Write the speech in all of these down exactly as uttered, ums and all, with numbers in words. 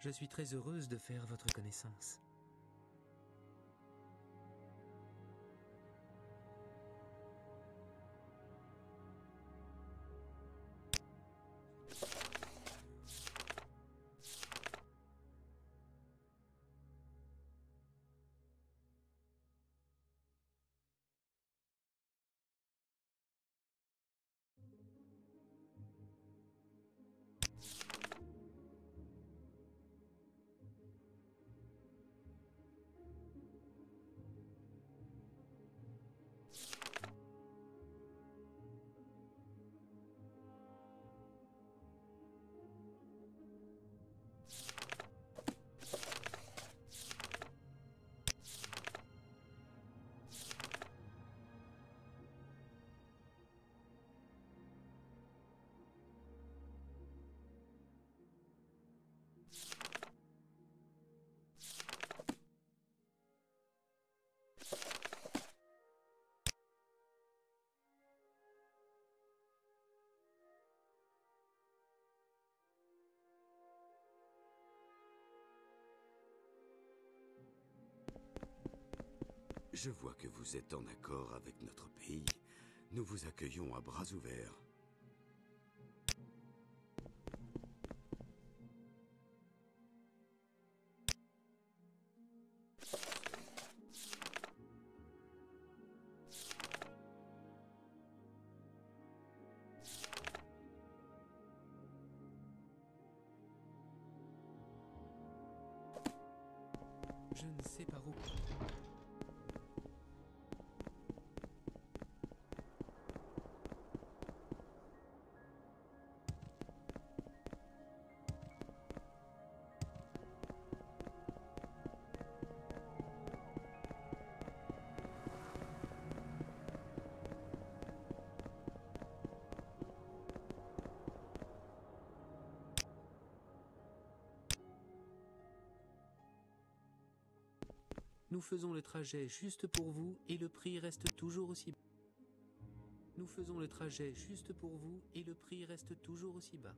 Je suis très heureuse de faire votre connaissance. Je vois que vous êtes en accord avec notre pays. Nous vous accueillons à bras ouverts. Je ne sais pas où. Nous faisons le trajet juste pour vous et le prix reste toujours aussi bas. Nous faisons le trajet juste pour vous et le prix reste toujours aussi bas.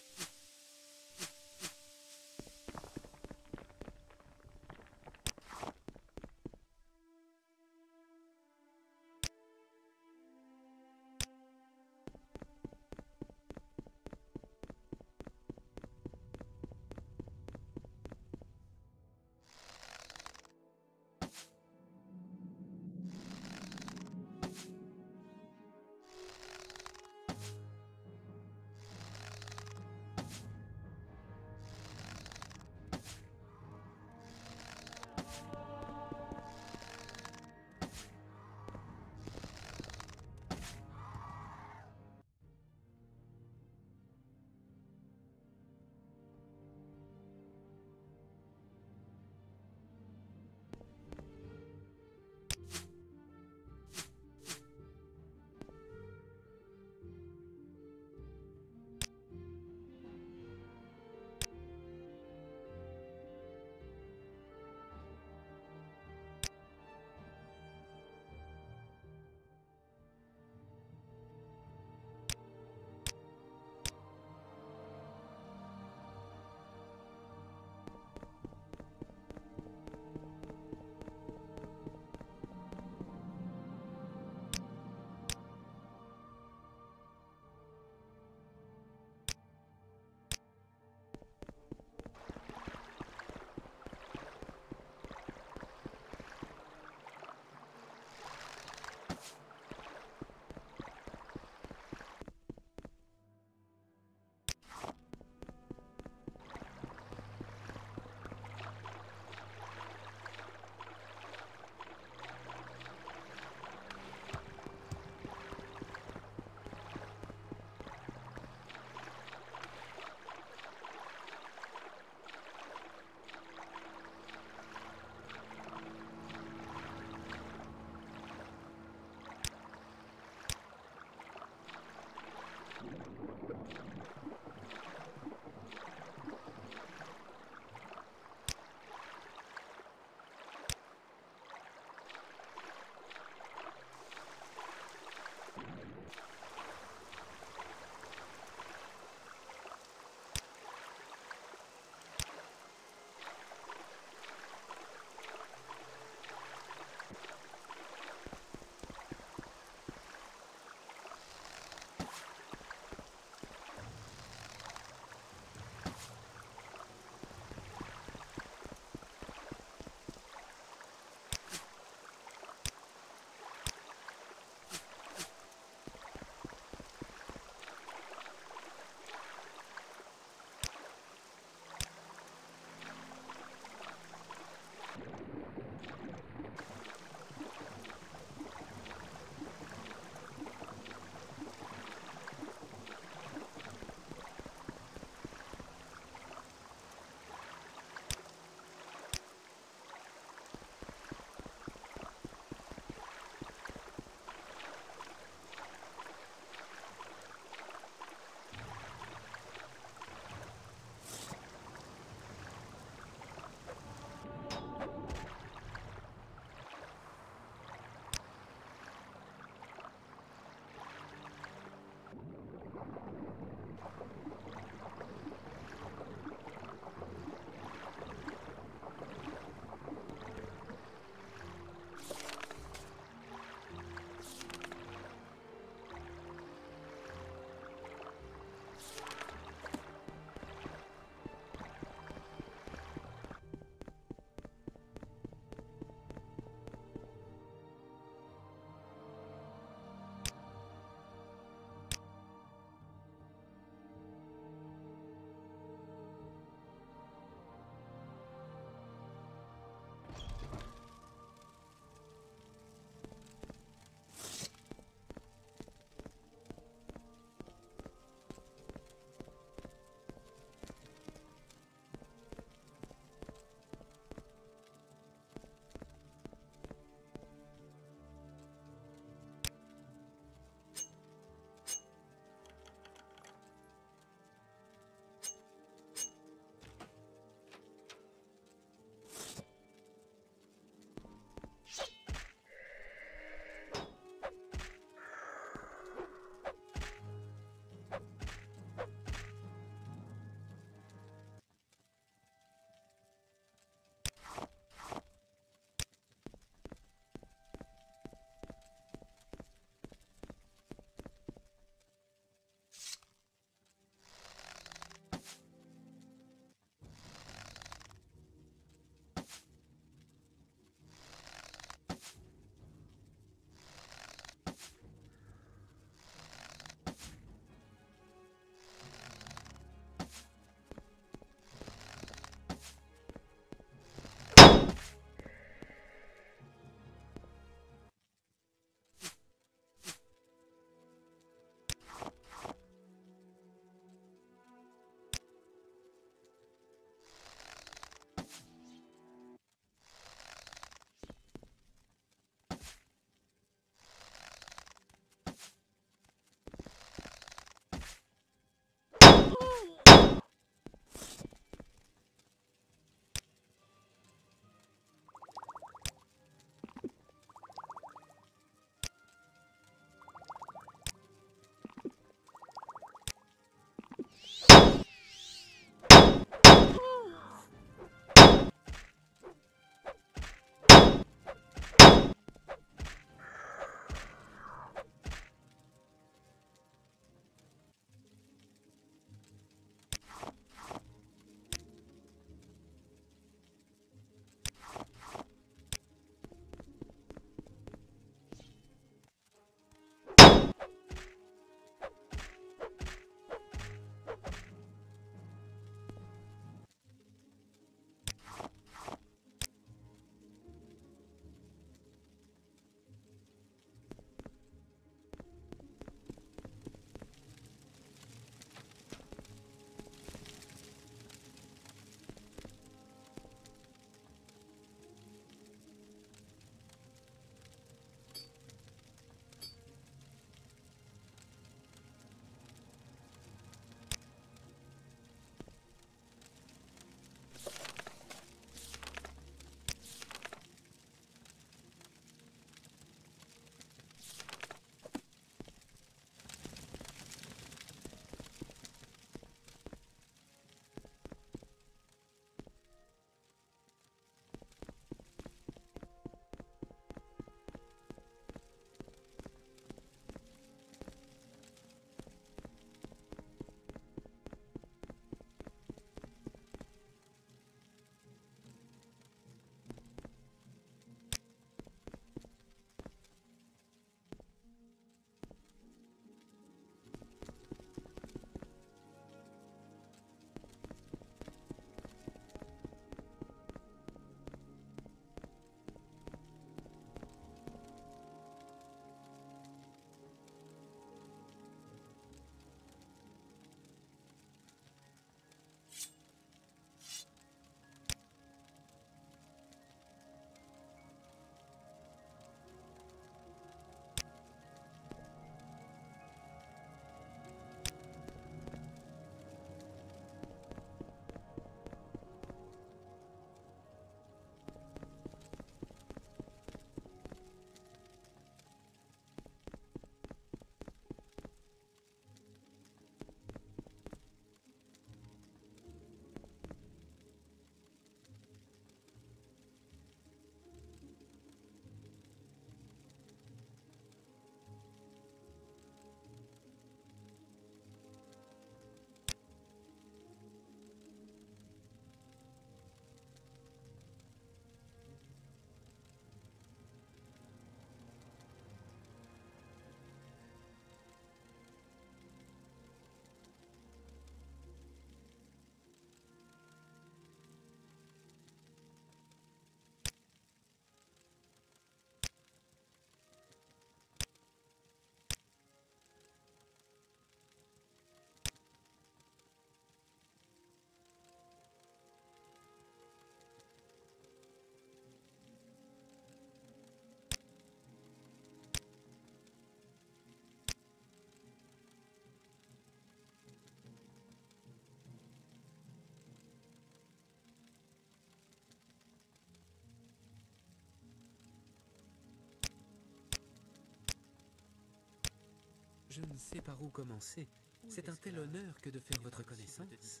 Je ne sais par où commencer. C'est un tel honneur que de faire votre connaissance.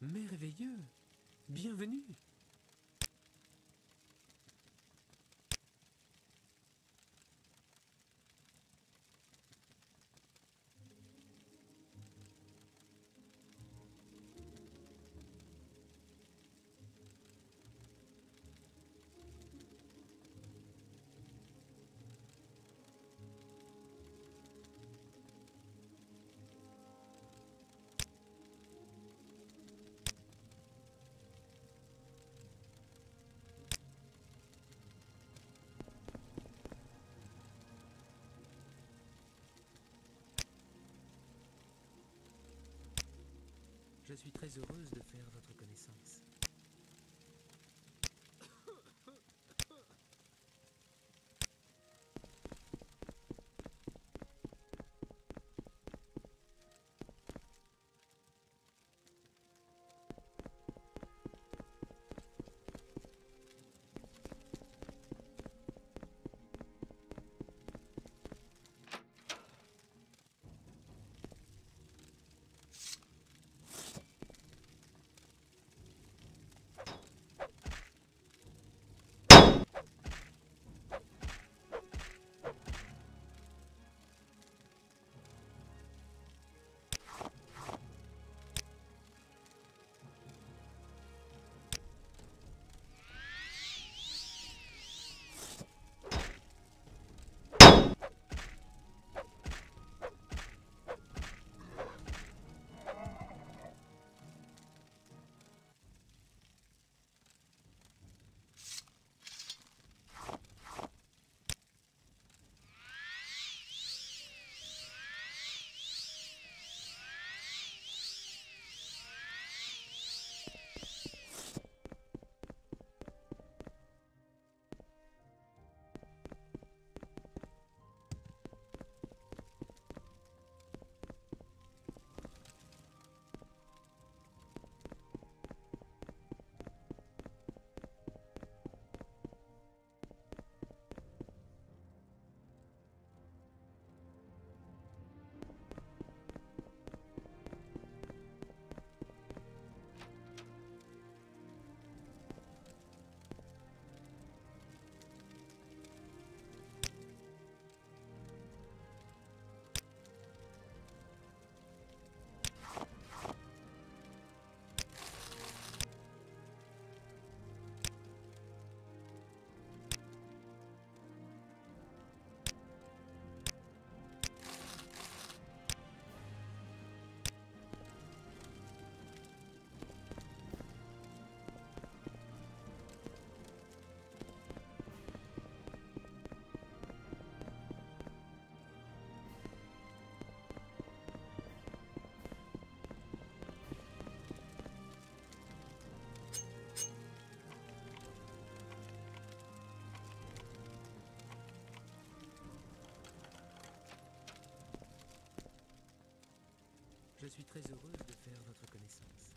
Merveilleux. Bienvenue. Je suis très heureuse de faire votre connaissance. Je suis très heureuse de faire votre connaissance.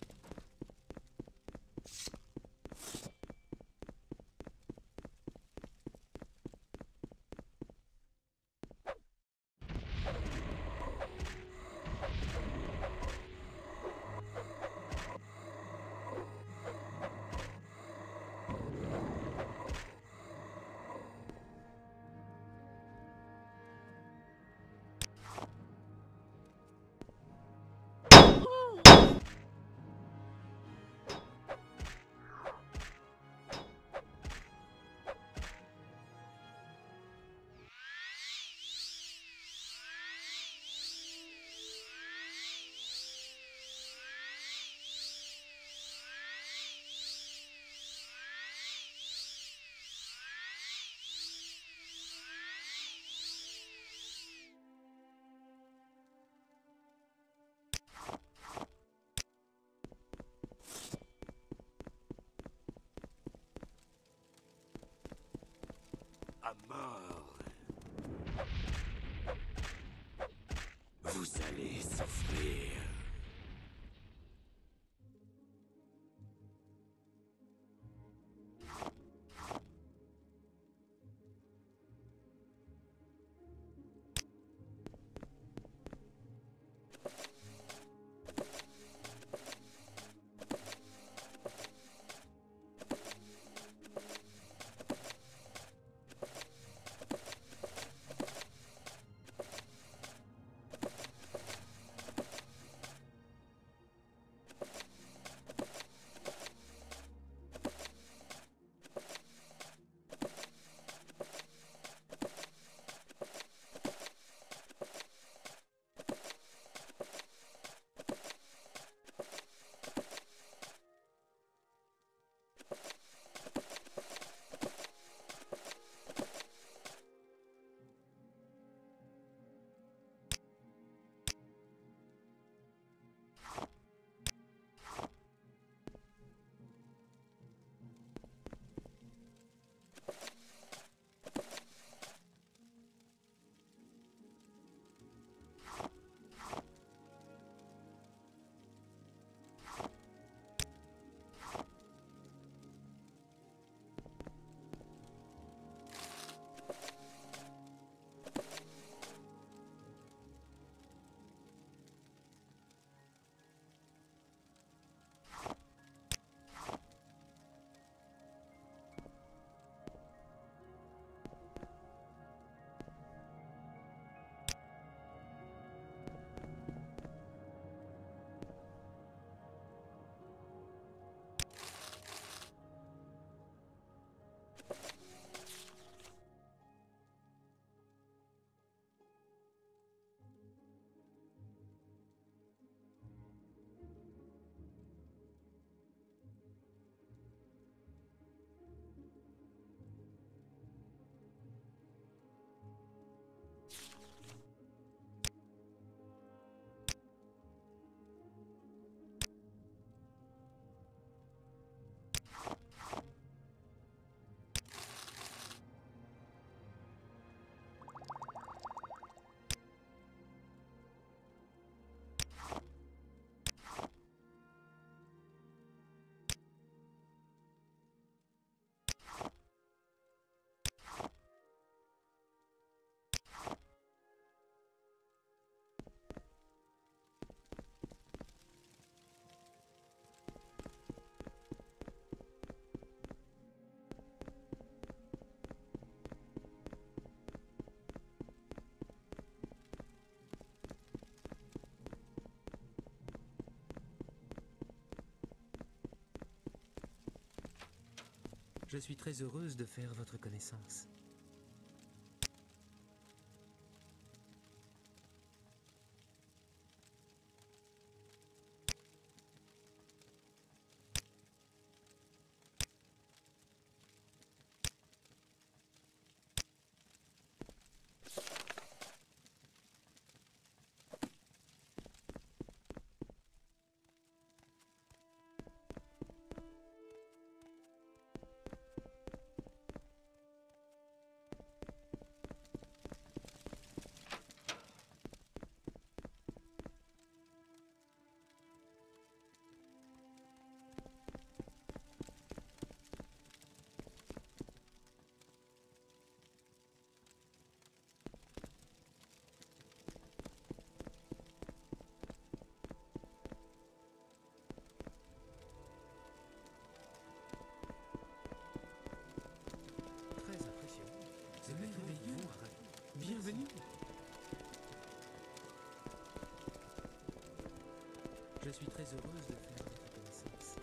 Vous allez souffrir. Je suis très heureuse de faire votre connaissance. Bienvenue. Je suis très heureuse de faire votre connaissance.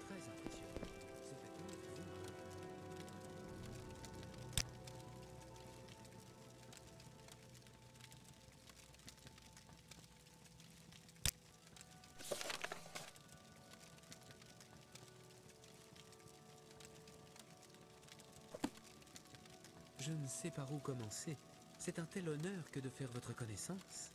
Très impressionnant. Ce vêtement est vraiment... Je ne sais par où commencer. C'est un tel honneur que de faire votre connaissance.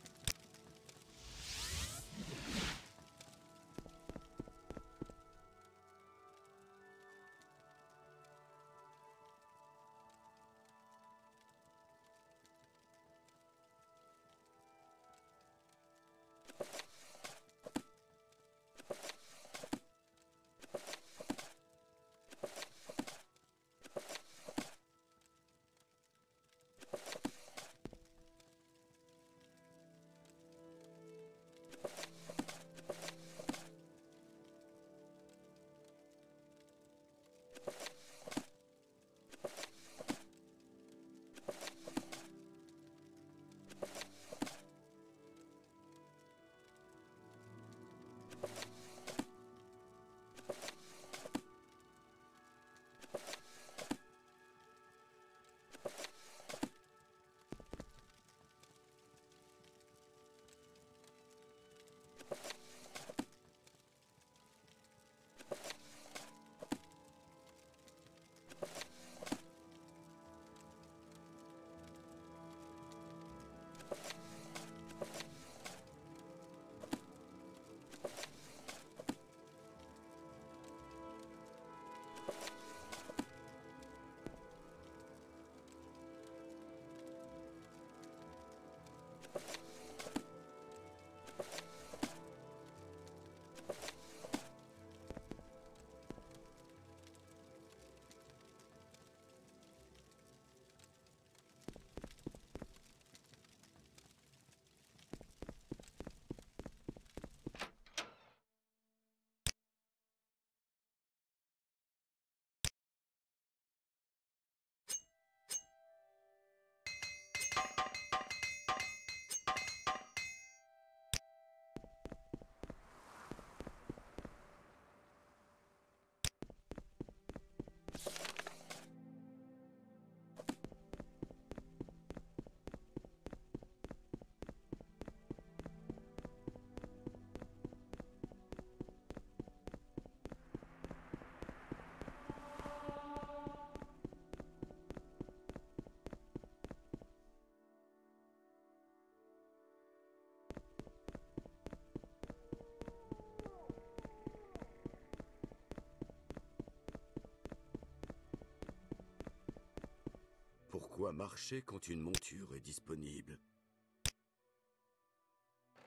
Pourquoi marcher quand une monture est disponible?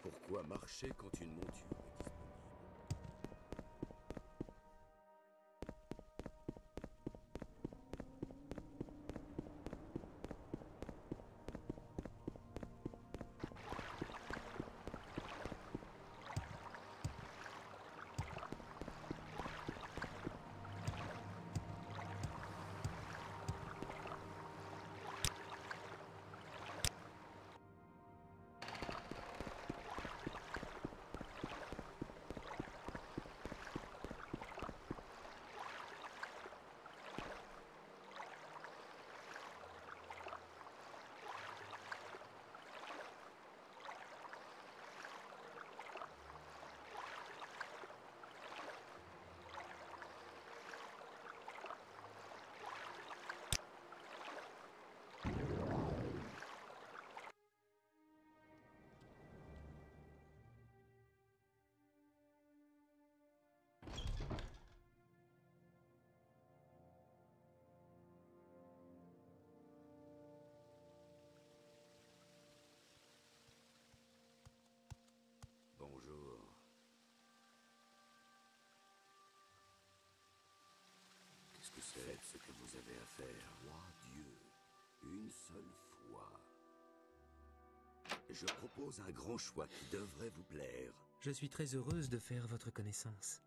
Pourquoi marcher quand une monture est disponible? faire roi Dieu une seule fois. Je propose un grand choix qui devrait vous plaire. Je suis très heureuse de faire votre connaissance.